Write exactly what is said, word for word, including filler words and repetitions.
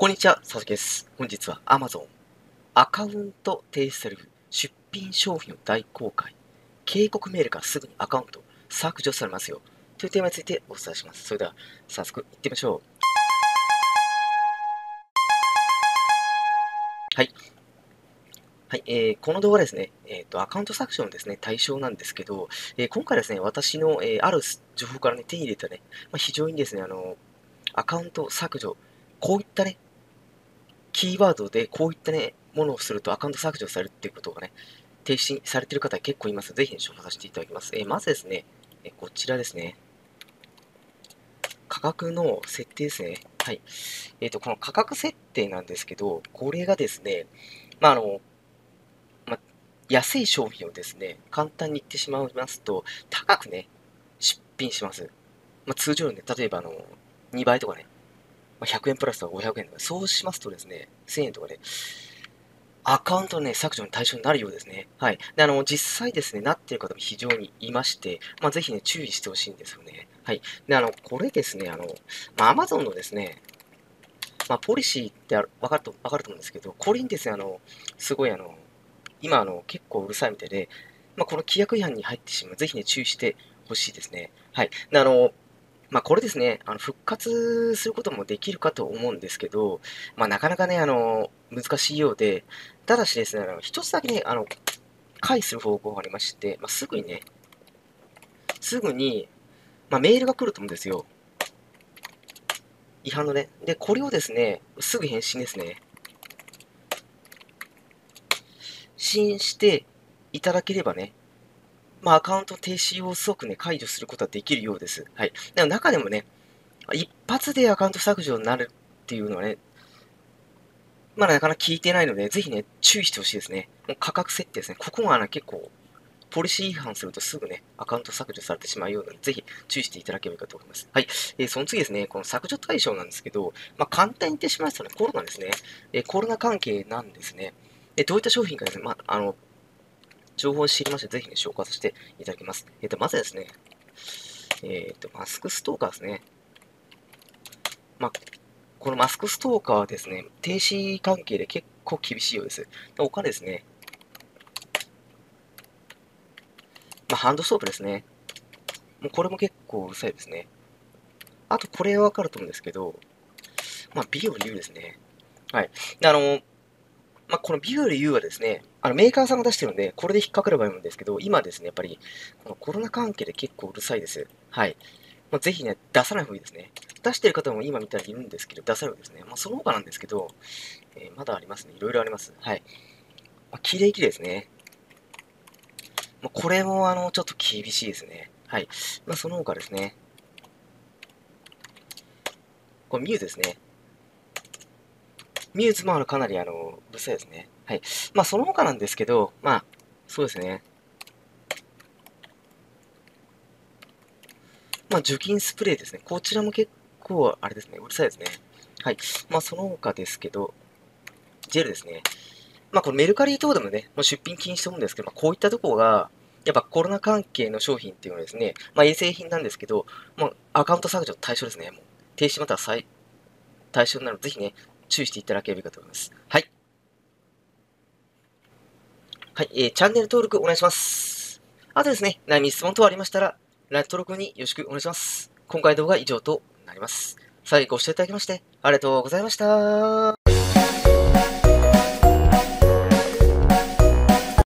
こんにちは、佐々木です。本日は アマゾン アカウント停止される出品商品を大公開。警告メールからすぐにアカウント削除されますよ。というテーマについてお伝えします。それでは早速いってみましょう。はい。はい、えー、この動画はですね、えーと、アカウント削除のですね、対象なんですけど、えー、今回ですね、私の、えー、ある情報からね、手に入れたね、まあ、非常にですね、あの、アカウント削除、こういったね、キーワードでこういったね、ものをするとアカウント削除されるっていうことがね、停止されている方が結構います。ぜひ、ね、紹介させていただきます。えー、まずですね、えー、こちらですね、価格の設定ですね。はい。えっと、この価格設定なんですけど、これがですね、まあ、あの、まあ、安い商品をですね、簡単に言ってしまいますと、高くね、出品します。まあ、通常のね、例えばあの、にばいとかね、ひゃくえんプラスとかごひゃくえんとか、そうしますとですね、せんえんとかで、ね、アカウントの、ね、削除の対象になるようですね。はい。で、あの、実際ですね、なっている方も非常にいまして、まあ、ぜひね、注意してほしいんですよね。はい。で、あの、これですね、あの、まあ、アマゾン のですね、まあ、ポリシーってある、わかると、わかると思うんですけど、これにですね、あの、すごいあの、今、あの、結構うるさいみたいで、まあ、この規約違反に入ってしまう。ぜひね、注意してほしいですね。はい。で、あの、まあこれですね、あの復活することもできるかと思うんですけど、まあなかなかね、あの、難しいようで、ただしですね、あの一つだけね、あの、回避する方法がありまして、まあ、すぐにね、すぐに、まあメールが来ると思うんですよ。違反のね。で、これをですね、すぐ返信ですね。信していただければね、まあ、アカウント停止を即ね、解除することはできるようです。はい。でも中でもね、一発でアカウント削除になるっていうのはね、まだなかなか聞いてないので、ぜひね、注意してほしいですね。価格設定ですね。ここがね、結構、ポリシー違反するとすぐね、アカウント削除されてしまうようなので、ぜひ注意していただければいいかと思います。はい。えー、その次ですね、この削除対象なんですけど、まあ、簡単に言ってしまいますとね、コロナですね。えー、コロナ関係なんですね。えー、どういった商品かですね、まあ、あの、情報を知りまして、ぜひ、ね、紹介させていただきます。えっと、まずですね、えっと、マスクストーカーですね。まあ、このマスクストーカーはですね、停止関係で結構厳しいようです。他ですね、まあ、ハンドソープですね。もうこれも結構うるさいですね。あと、これはわかると思うんですけど、まあ、ビオリューですね。はい。で、あの、まあ、このビオリューはですね、あのメーカーさんが出してるんで、これで引っかかればいいんですけど、今ですね、やっぱり、このコロナ関係で結構うるさいです。はい。まあ、ぜひね、出さない方がいいですね。出してる方も今みたいにいるんですけど、出さない方がいいですね。まあ、その他なんですけど、えー、まだありますね。いろいろあります。はい。まあ、きれいきれいですね。まあ、これも、あの、ちょっと厳しいですね。はい。まあ、その他ですね。これ、ミューズですね。ミューズもあのかなりあの、うるさいですね。はい。まあ、その他なんですけど、まあ、そうですね。まあ、除菌スプレーですね。こちらも結構、あれですね、うるさいですね。はい。まあ、その他ですけど、ジェルですね。まあ、このメルカリ等でもね、もう出品禁止と思うんですけど、まあ、こういったところが、やっぱコロナ関係の商品っていうのはですね、まあ、衛生品なんですけど、まあ、アカウント削除対象ですね。もう、停止または再対象になるので、ぜひね、注意していただければいいかと思います。はい。はい、えー、チャンネル登録お願いします。あとですね、悩み、質問等ありましたら、ライン登録によろしくお願いします。今回の動画は以上となります。最後ご視聴いただきまして、ありがとうございました。